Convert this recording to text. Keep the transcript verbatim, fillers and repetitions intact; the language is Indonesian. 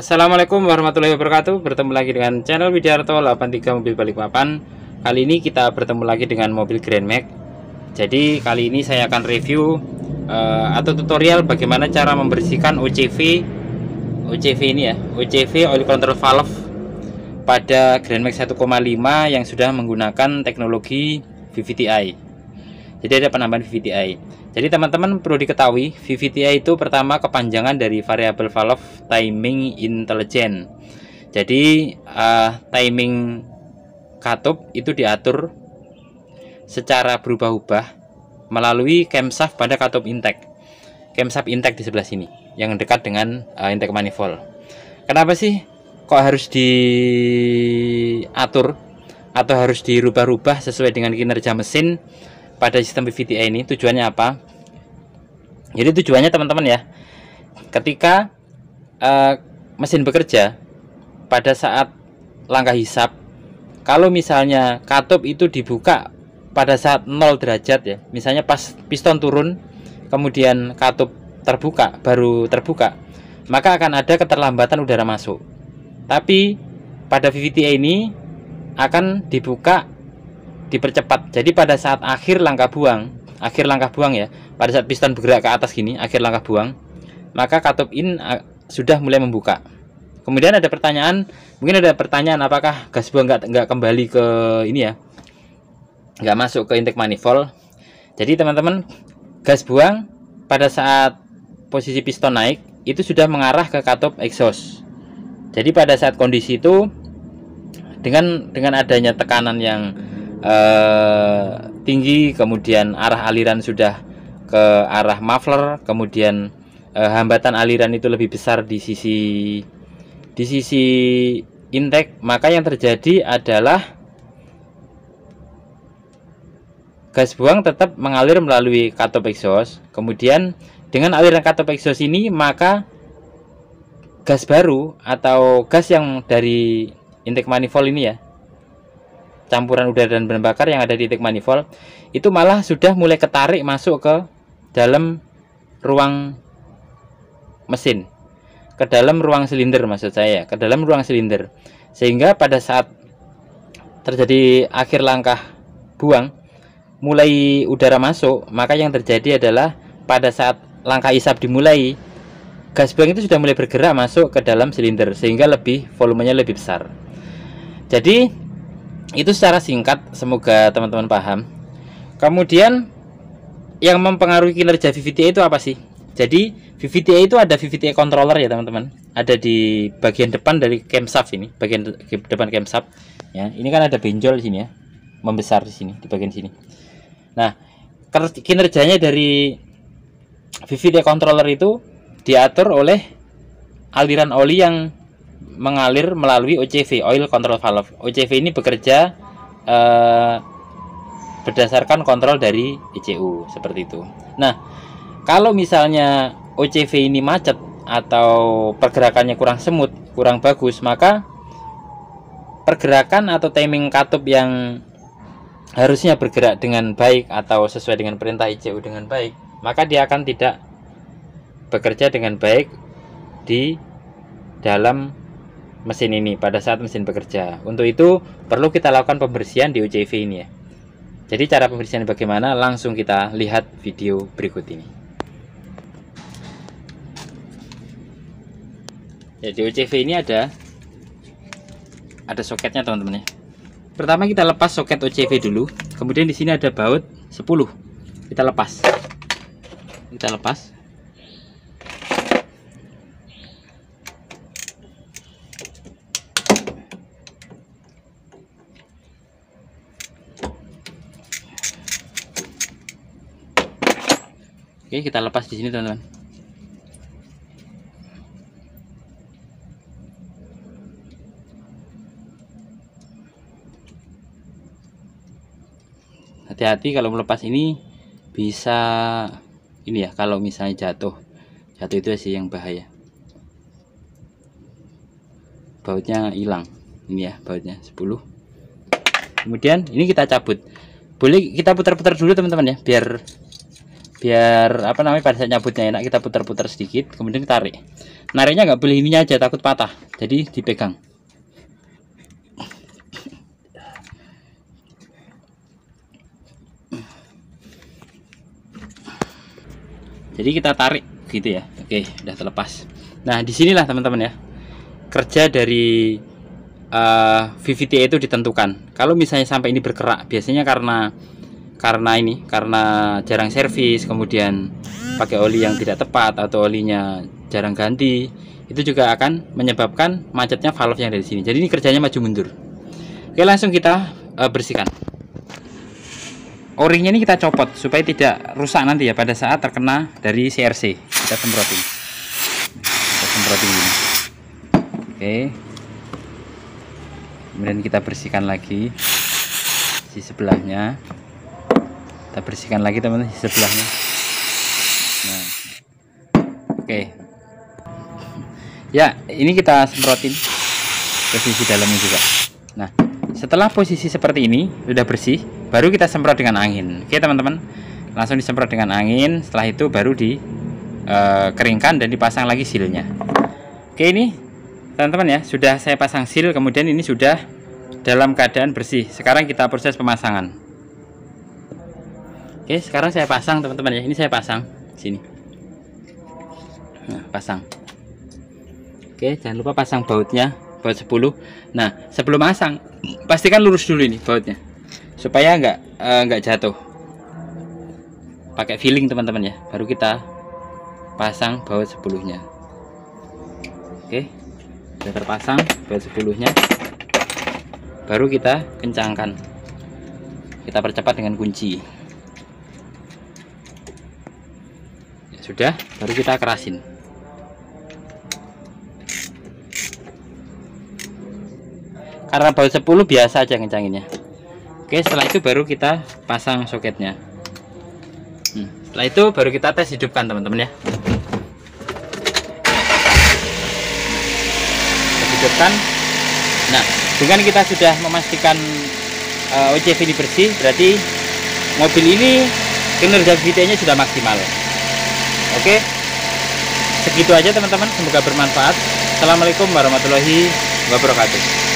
Assalamualaikum warahmatullahi wabarakatuh. Bertemu lagi dengan channel Widhiarto delapan tiga Mobil Balikpapan. Kali ini kita bertemu lagi dengan mobil Grand Max. Jadi kali ini saya akan review uh, atau tutorial bagaimana cara membersihkan O C V O C V ini ya, O C V oil control valve pada Grand Max satu koma lima yang sudah menggunakan teknologi V V T I. Jadi ada penambahan V V T I. Jadi teman-teman perlu diketahui, V V T I itu pertama kepanjangan dari variable valve timing intelligent. Jadi uh, timing katup itu diatur secara berubah-ubah melalui camshaft pada katup intake. Camshaft intake di sebelah sini yang dekat dengan uh, intake manifold. Kenapa sih kok harus diatur atau harus dirubah-ubah sesuai dengan kinerja mesin? Pada sistem V V T I ini tujuannya apa? Jadi tujuannya teman-teman ya, ketika uh, mesin bekerja pada saat langkah hisap, kalau misalnya katup itu dibuka pada saat nol derajat ya, misalnya pas piston turun kemudian katup terbuka, baru terbuka, maka akan ada keterlambatan udara masuk. Tapi pada V V T I ini akan dibuka dipercepat. Jadi pada saat akhir langkah buang, akhir langkah buang ya, pada saat piston bergerak ke atas gini, akhir langkah buang, maka katup in sudah mulai membuka. Kemudian ada pertanyaan, mungkin ada pertanyaan apakah gas buang nggak nggak kembali ke ini ya, nggak masuk ke intake manifold. Jadi teman-teman, gas buang pada saat posisi piston naik itu sudah mengarah ke katup exhaust. Jadi pada saat kondisi itu dengan dengan adanya tekanan yang Uh, tinggi, kemudian arah aliran sudah ke arah muffler, kemudian uh, hambatan aliran itu lebih besar di sisi di sisi intake, maka yang terjadi adalah gas buang tetap mengalir melalui katup exhaust. Kemudian dengan aliran katup exhaust ini, maka gas baru atau gas yang dari intake manifold ini ya, campuran udara dan bahan bakar yang ada di intake manifold itu malah sudah mulai ketarik masuk ke dalam ruang mesin, ke dalam ruang silinder maksud saya, ke dalam ruang silinder, sehingga pada saat terjadi akhir langkah buang mulai udara masuk, maka yang terjadi adalah pada saat langkah isap dimulai, gas buang itu sudah mulai bergerak masuk ke dalam silinder sehingga lebih volumenya lebih besar. Jadi itu secara singkat, semoga teman-teman paham. Kemudian yang mempengaruhi kinerja V V T I itu apa sih? Jadi V V T I itu ada V V T I controller ya teman-teman, ada di bagian depan dari camshaft ini, bagian depan camshaft ya. Ini kan ada benjol di sini ya, membesar di sini, di bagian sini. Nah, kinerjanya dari V V T I controller itu diatur oleh aliran oli yang mengalir melalui O C V oil control valve. O C V ini bekerja eh, berdasarkan kontrol dari E C U seperti itu. Nah, kalau misalnya O C V ini macet atau pergerakannya kurang semut, kurang bagus, maka pergerakan atau timing katup yang harusnya bergerak dengan baik atau sesuai dengan perintah E C U dengan baik, maka dia akan tidak bekerja dengan baik di dalam mesin ini pada saat mesin bekerja. Untuk itu perlu kita lakukan pembersihan di O C V ini ya. Jadi cara pembersihan bagaimana, langsung kita lihat video berikut ini. Ya, di O C V ini ada ada soketnya teman-teman ya. Pertama kita lepas soket O C V dulu. Kemudian di sini ada baut sepuluh. Kita lepas. Kita lepas. Oke, kita lepas di sini teman-teman. Hati-hati kalau melepas ini, bisa ini ya, kalau misalnya jatuh. Jatuh itu sih yang bahaya. Bautnya hilang. Ini ya, bautnya sepuluh. Kemudian ini kita cabut. Boleh kita putar-putar dulu teman-teman ya, biar biar apa namanya pada saat nyabutnya enak, kita putar-putar sedikit kemudian tarik. Nariknya nggak boleh ininya aja, takut patah, jadi dipegang. Jadi kita tarik gitu ya. Oke, udah terlepas. Nah, disinilah teman-teman ya kerja dari uh, V V T I itu ditentukan. Kalau misalnya sampai ini bergerak, biasanya karena karena ini karena jarang servis, kemudian pakai oli yang tidak tepat atau olinya jarang ganti, itu juga akan menyebabkan macetnya valve yang dari sini. Jadi ini kerjanya maju mundur. Oke, langsung kita uh, bersihkan. O-ringnya ini kita copot supaya tidak rusak nanti ya pada saat terkena dari C R C. Kita semprotin, kita semprotin ini. Oke, kemudian kita bersihkan lagi di sebelahnya, kita bersihkan lagi teman-teman di sebelahnya. Nah, oke ya, ini kita semprotin ke sisi dalamnya juga. Nah, setelah posisi seperti ini sudah bersih, baru kita semprot dengan angin. Oke teman-teman, langsung disemprot dengan angin. Setelah itu baru dikeringkan e, dan dipasang lagi sealnya. Oke, ini teman-teman ya, sudah saya pasang seal, kemudian ini sudah dalam keadaan bersih. Sekarang kita proses pemasangan. Oke, sekarang saya pasang teman-teman ya. Ini saya pasang sini. Nah, pasang. Oke, jangan lupa pasang bautnya, baut sepuluh. Nah, sebelum pasang pastikan lurus dulu ini bautnya, supaya nggak nggak uh, jatuh. Pakai feeling teman-teman ya, baru kita pasang baut sepuluhnya. Oke, sudah terpasang baut sepuluhnya, baru kita kencangkan, kita percepat dengan kunci ya, sudah, baru kita kerasin. Karena baut sepuluh biasa aja kencanginnya. Oke, setelah itu baru kita pasang soketnya. hmm, Setelah itu baru kita tes hidupkan teman-teman ya. Tes hidupkan. Nah, dengan kita sudah memastikan uh, O C V ini bersih, berarti mobil ini kinerja V V T I-nya sudah maksimal. Oke, segitu aja teman-teman, semoga bermanfaat. Assalamualaikum warahmatullahi wabarakatuh.